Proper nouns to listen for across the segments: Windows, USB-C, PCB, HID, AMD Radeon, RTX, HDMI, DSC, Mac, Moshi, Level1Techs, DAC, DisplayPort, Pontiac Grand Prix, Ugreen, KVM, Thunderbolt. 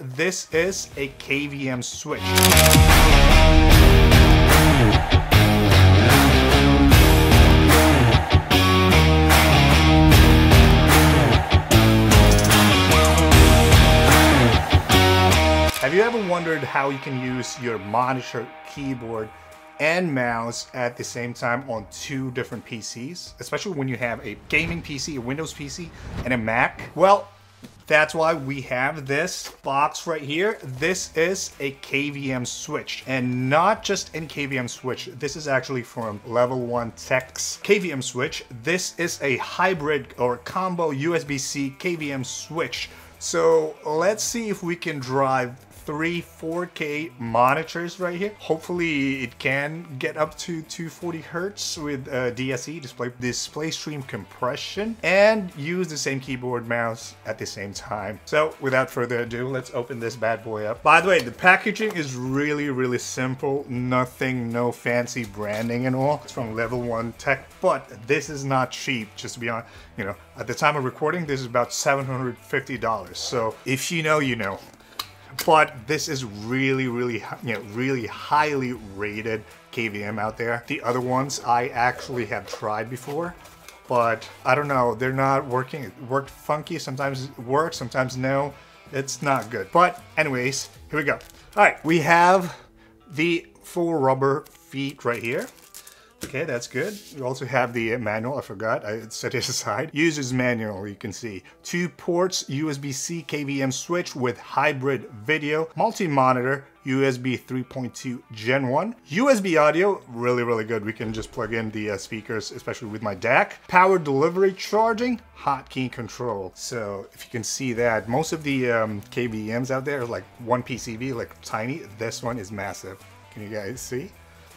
this is a KVM switch. Have you ever wondered how you can use your monitor, keyboard, and mouse at the same time on two different PCs? Especially when you have a gaming PC, a Windows PC, and a Mac? Well, that's why we have this box right here. This is a KVM switch, and not just any KVM switch. This is actually from Level1Techs KVM switch. This is a hybrid or combo USB-C KVM switch. So let's see if we can drive three 4K monitors right here. Hopefully it can get up to 240 hertz with DSC, display stream compression, and use the same keyboard mouse at the same time. So without further ado, let's open this bad boy up. By the way, the packaging is really simple. Nothing, no fancy branding and all. It's from Level1Techs, but this is not cheap, just to be honest. You know, at the time of recording, this is about $750. So if you know, you know. But this is really highly rated KVM out there. The other ones I actually have tried before, but I don't know, they're not working. It worked funky, sometimes it works, sometimes no. It's not good. But anyways, here we go. All right, we have the full rubber feet right here. Okay, that's good. You also have the manual. I forgot, I set it aside. User's manual, you can see. 2 ports, USB-C KVM switch with hybrid video, multi-monitor, USB 3.2 Gen 1. USB audio, really good. We can just plug in the speakers, especially with my DAC. Power delivery, charging, hotkey control. So if you can see that, most of the KVMs out there are like one PCB, like tiny. This one is massive. Can you guys see?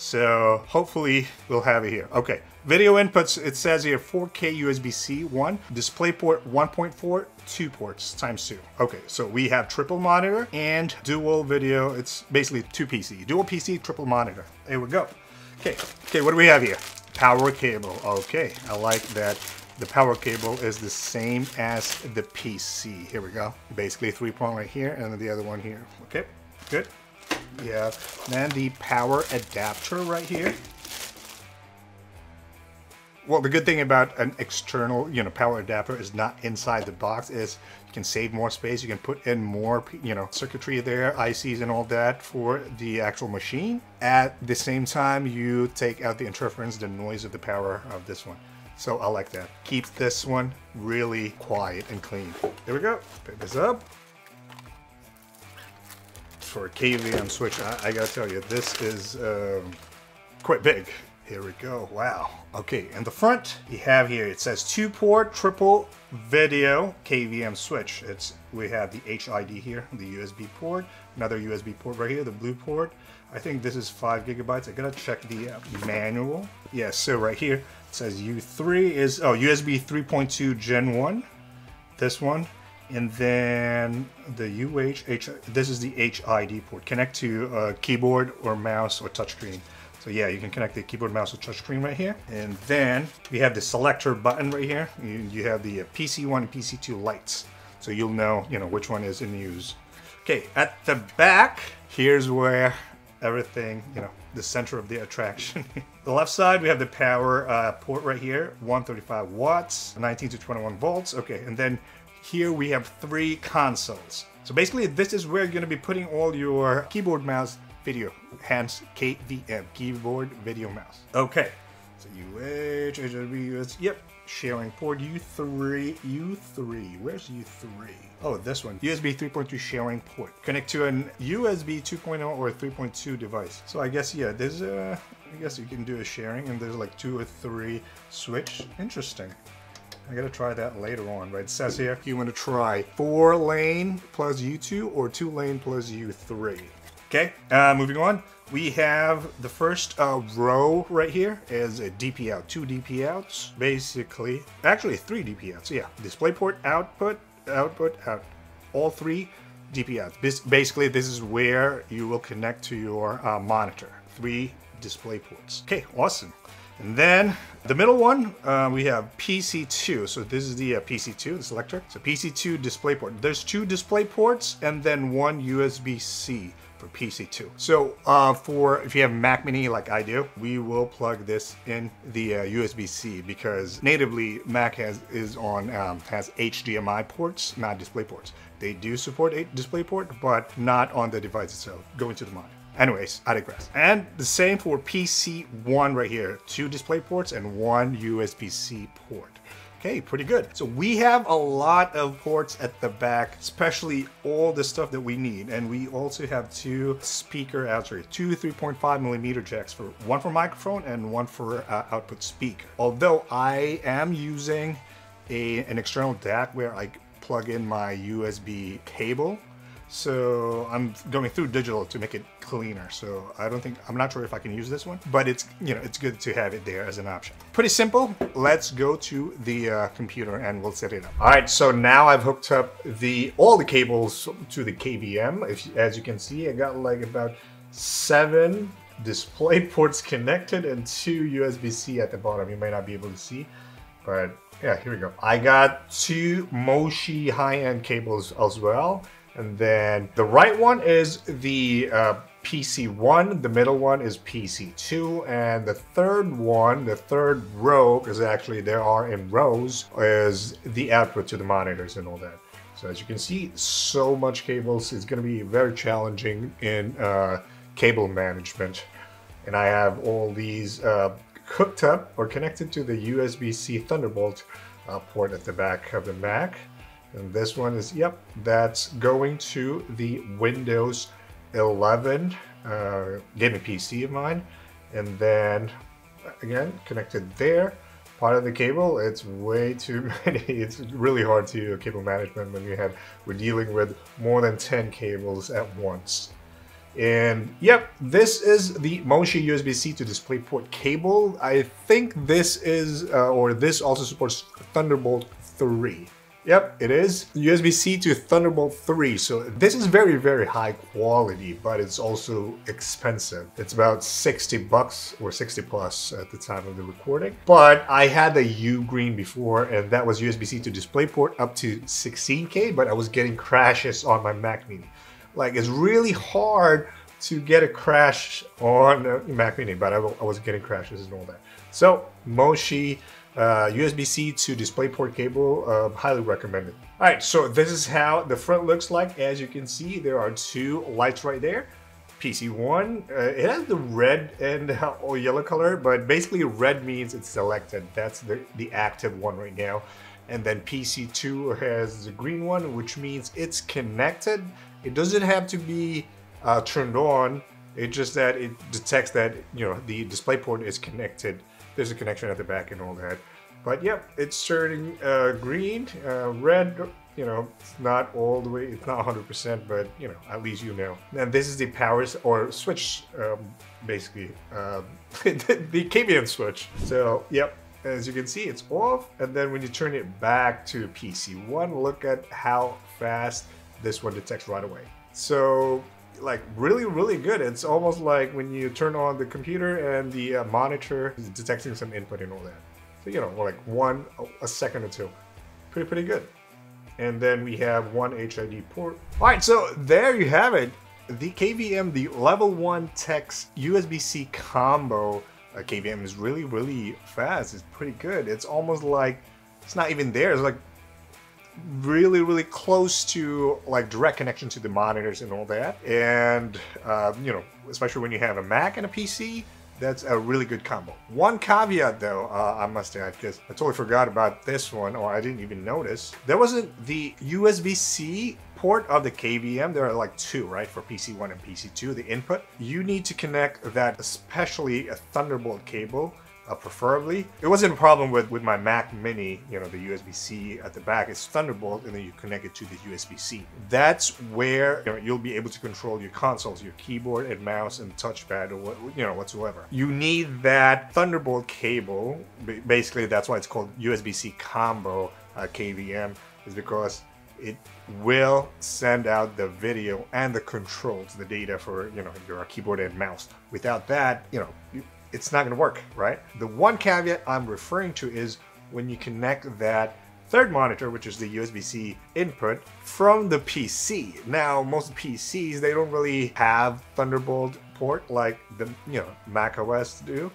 So hopefully we'll have it here. Okay, video inputs, it says here 4K USB-C 1, DisplayPort 1.4, 2 ports × 2. Okay, so we have triple monitor and dual video. It's basically 2 PC, dual PC, triple monitor. There we go. Okay, what do we have here? Power cable. Okay, I like that the power cable is the same as the PC. Here we go. Basically 3-point right here and then the other one here. Okay, good. Yeah, then the power adapter right here. Well, the good thing about an external, you know, power adapter is not inside the box is you can save more space. You can put in more, you know, circuitry there, ICs and all that for the actual machine. At the same time, you take out the interference, the noise of the power of this one. So I like that. Keeps this one really quiet and clean. There we go. Pick this up. For a KVM switch, I gotta tell you, this is quite big. Here we go, wow. Okay, in the front, we have here, it says 2-port, triple video KVM switch. It's, we have the HID here, the USB port, another USB port right here, the blue port. I think this is 5 gigabytes. I gotta check the manual. Yeah, so right here, it says U3 is, oh, USB 3.2 Gen 1, this one. And then the this is the HID port. Connect to a keyboard or mouse or touchscreen. So yeah, you can connect the keyboard, mouse, or touchscreen right here. And then we have the selector button right here. You have the PC1 and PC2 lights. So you'll know, you know, which one is in use. Okay, at the back, here's where everything, you know, the center of the attraction. The left side, we have the power port right here, 135 watts, 19 to 21 volts. Okay, and then here we have 3 consoles. So basically this is where you're gonna be putting all your keyboard, mouse, video, hence KVM, keyboard, video, mouse. Okay, so UH, yep, sharing port, U3, where's U3? Oh, this one, USB 3.2 sharing port. Connect to an USB 2.0 or 3.2 device. So I guess, yeah, there's a, I guess you can do a sharing and there's like 2 or 3 switch, interesting. I gotta try that later on, right? It says here, if you wanna try 4-lane plus U2 or 2-lane plus U3. Okay, moving on. We have the first row right here is a DP out, 2 DP outs, basically. Actually 3 DP outs, yeah. DisplayPort output, output, out. All 3 DP outs. Basically, this is where you will connect to your monitor. 3 display ports. Okay, awesome. And then the middle one, we have PC2. So this is the PC2, the selector. So PC2 DisplayPort. There's two DisplayPorts and then one USB-C for PC2. So for if you have Mac Mini like I do, we will plug this in the USB-C because natively Mac has HDMI ports, not DisplayPorts. They do support a DisplayPort, but not on the device itself, going to the monitor. Anyways, I digress. And the same for PC1 right here, two display ports and one USB-C port. Okay, pretty good. So we have a lot of ports at the back, especially all the stuff that we need. And we also have two speaker outs, two 3.5 millimeter jacks, for one for microphone and one for output speaker. Although I am using an external DAC where I plug in my USB cable. So I'm going through digital to make it cleaner. So I'm not sure if I can use this one, but it's, you know, it's good to have it there as an option. Pretty simple. Let's go to the computer and we'll set it up. All right, so now I've hooked up all the cables to the KVM. As you can see, I got like about 7 display ports connected and 2 USB-C at the bottom. You may not be able to see, but yeah, here we go. I got 2 Moshi high-end cables as well. And then the right one is the PC1, the middle one is PC2, and the third one, the third row, because actually there are in rows, is the output to the monitors and all that. So as you can see, so much cables. It's going to be very challenging in cable management. And I have all these hooked up or connected to the USB-C Thunderbolt port at the back of the Mac. And this one is, yep, that's going to the Windows 11 gaming PC of mine. And then, again, connected there. Part of the cable, it's way too many. It's really hard to do cable management when we're dealing with more than 10 cables at once. And yep, this is the Moshi USB-C to DisplayPort cable. I think this is, or this also supports Thunderbolt 3. Yep, it is USB-C to Thunderbolt 3. So this is very, very high quality, but it's also expensive. It's about $60 or 60 plus at the time of the recording. But I had the Ugreen before, and that was USB-C to DisplayPort up to 16K, but I was getting crashes on my Mac Mini. Like, it's really hard to get a crash on a Mac Mini, but I was getting crashes and all that. So Moshi USB-C to DisplayPort cable, highly recommended. All right, so this is how the front looks like. As you can see, there are 2 lights right there. PC1, it has the red and or yellow color, but basically red means it's selected. That's the active one right now. And then PC2 has the green one, which means it's connected. It doesn't have to be turned on. It's just that it detects that, you know, the DisplayPort is connected. There's a connection at the back and all that. But yep, it's turning green, red, you know, it's not all the way, it's not 100%, but you know, at least you know. And this is the power or switch, basically, the KVM switch. So yep, as you can see, it's off. And then when you turn it back to PC1, look at how fast this one detects right away. So, like, really, really good. It's almost like when you turn on the computer and the monitor is detecting some input and all that. So, you know, like a second or two. Pretty good. And then we have one HID port. All right, so there you have it. The KVM, the Level1Techs USB-C combo KVM is really, really fast. It's pretty good. It's almost like it's not even there. It's like really, really close to like direct connection to the monitors and all that. And you know, especially when you have a Mac and a PC, that's a really good combo. One caveat though, I must add, because I totally forgot about this one, or I didn't even notice. There wasn't the USB-C port of the KVM. There are like 2, right? For PC1 and PC2, the input. You need to connect that, especially a Thunderbolt cable. Preferably. It wasn't a problem with my Mac Mini, you know, the USB-C at the back. It's Thunderbolt, and then you connect it to the USB-C. That's where, you know, you'll be able to control your consoles, your keyboard and mouse and touchpad, or what, you know, whatsoever. You need that Thunderbolt cable. Basically, that's why it's called USB-C combo KVM, is because it will send out the video and the controls, the data for, you know, your keyboard and mouse. Without that, you know, it's not gonna work, right? The one caveat I'm referring to is when you connect that third monitor, which is the USB-C input, from the PC. Now, most PCs, they don't really have Thunderbolt port like the Mac OS do.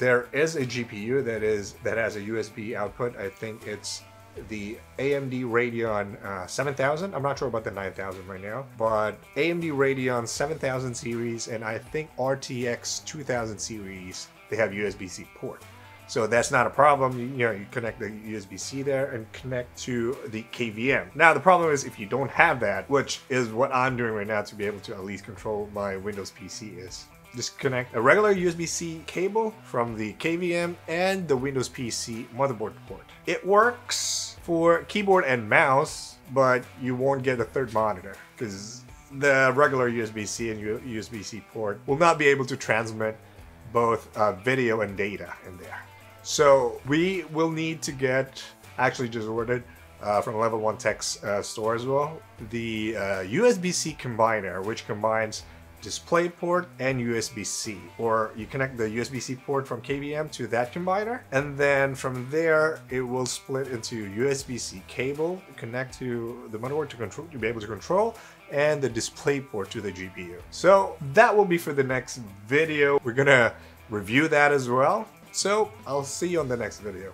There is a GPU that has a USB output. I think it's the AMD Radeon 7000. I'm not sure about the 9000 right now, but AMD Radeon 7000 series and I think RTX 2000 series, they have USB-C port. So that's not a problem. You connect the USB-C there and connect to the KVM. Now the problem is if you don't have that, which is what I'm doing right now to be able to at least control my Windows PC, is just connect a regular USB-C cable from the KVM and the Windows PC motherboard port. It works for keyboard and mouse, but you won't get a third monitor because the regular USB-C and USB-C port will not be able to transmit both video and data in there. So we will need to get, actually just ordered from Level1Techs store as well, the USB-C combiner, which combines DisplayPort and USB-C, or you connect the USB-C port from KVM to that combiner, and then from there it will split into USB-C cable, connect to the motherboard to control, to be able to control, and the DisplayPort to the GPU. So that will be for the next video. We're gonna review that as well. So I'll see you on the next video.